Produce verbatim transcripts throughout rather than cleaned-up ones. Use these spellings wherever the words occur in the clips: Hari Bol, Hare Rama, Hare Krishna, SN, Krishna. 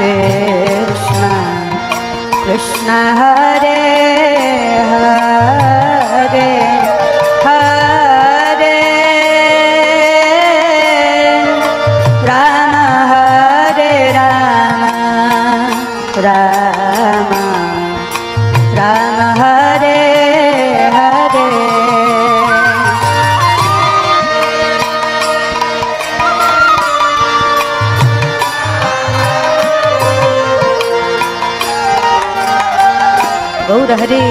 Krishna Krishna Hare Hare हरे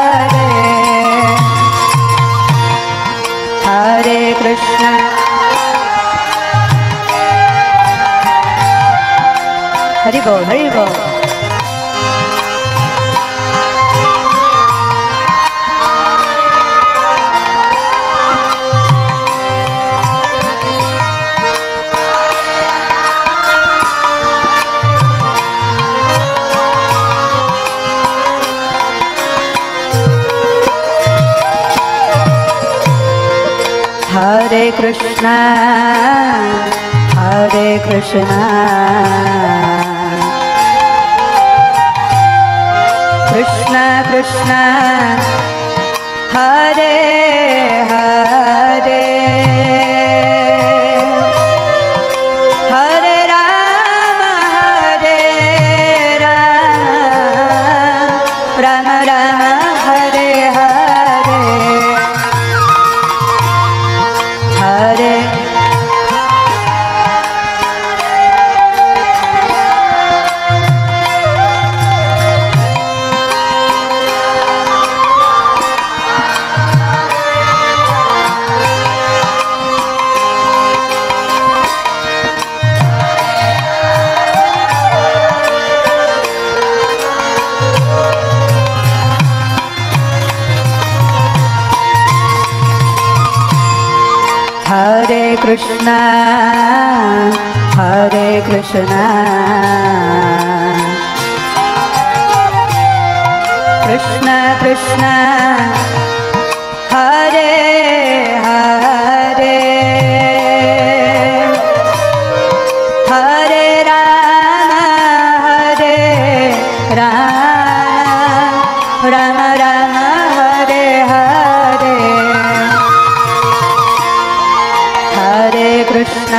हरि बोल हरि बोल हरे कृष्णा हरे Krishna Krishna Krishna Hare Hare Krishna हरे कृष्णा कृष्ण कृष्ण हरे हरे हरे राम हरे Ram Ram Ram Hare Hare Hare Krishna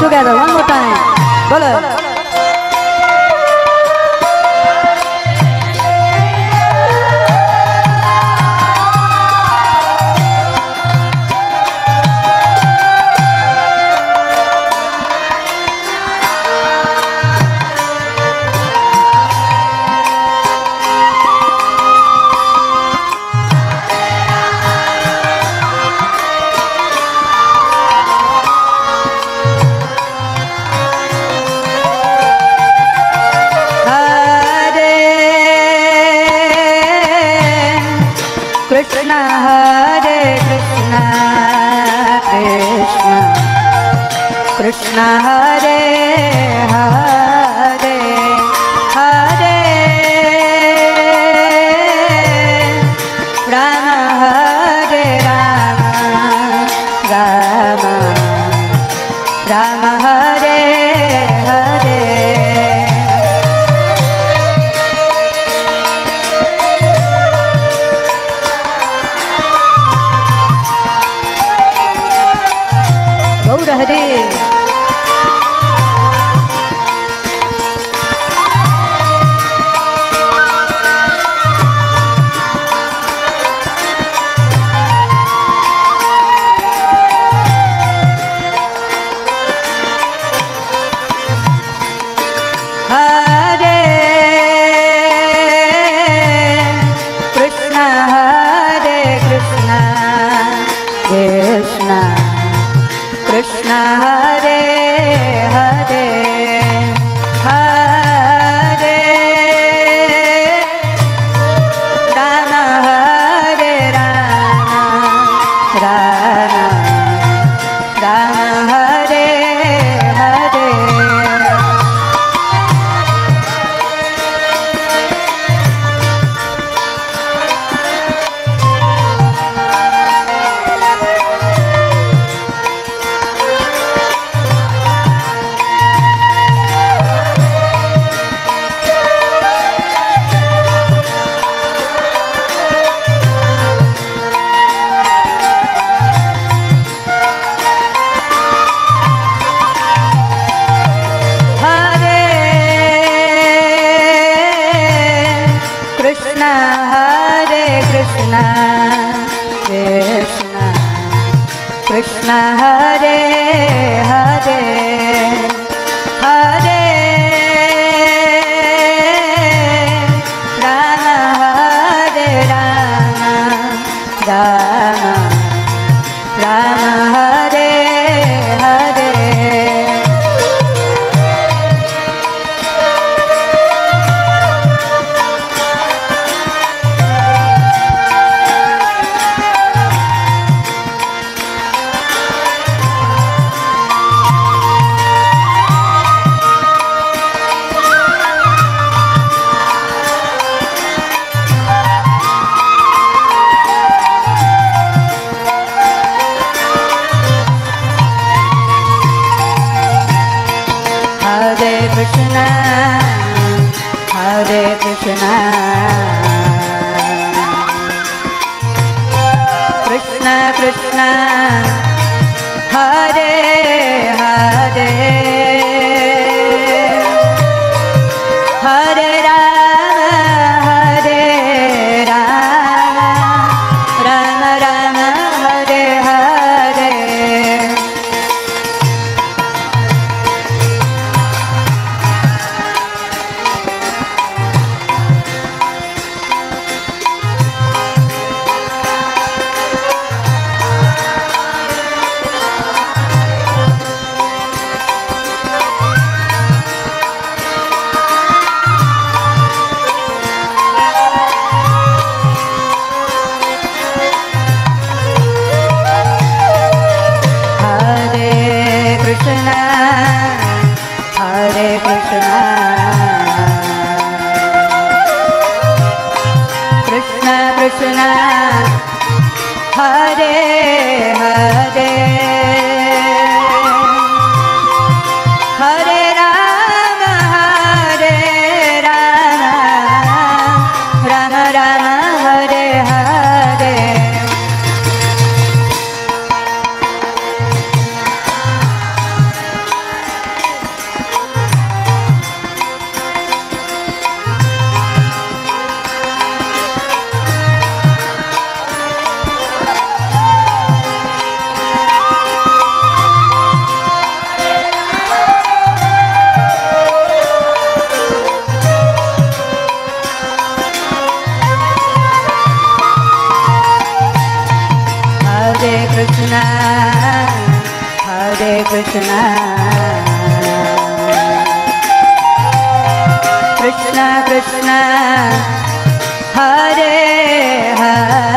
together one more time bolo Krishna Hare Hare Hare Rama Hare Rama Rama Rama Hare Hare Gaur Hare Rama Rama Krishna, Hare Krishna, Krishna Krishna, Hare Hare. Krishna Krishna Hare Hare